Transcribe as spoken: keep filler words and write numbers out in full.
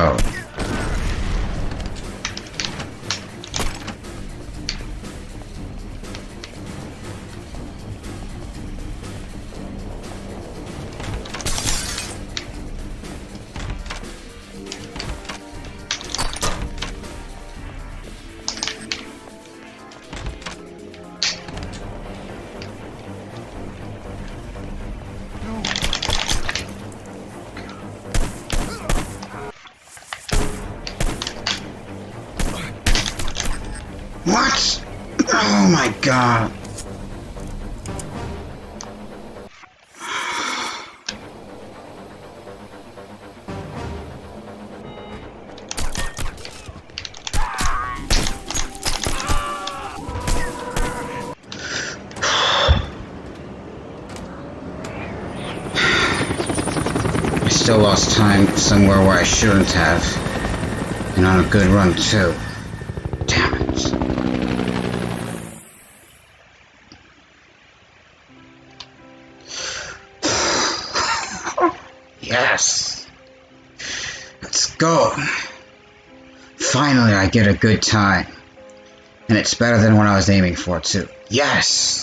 Oh. What? Oh my god. I still lost time somewhere where I shouldn't have. And on a good run too. Yes! Let's go! Finally I get a good time. And it's better than what I was aiming for too. Yes!